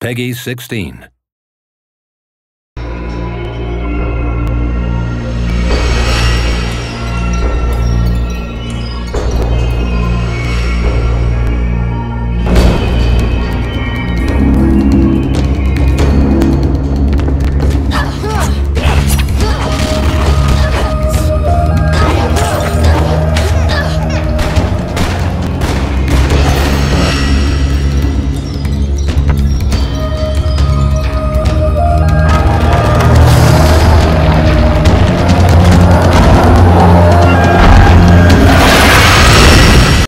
Peggy 16.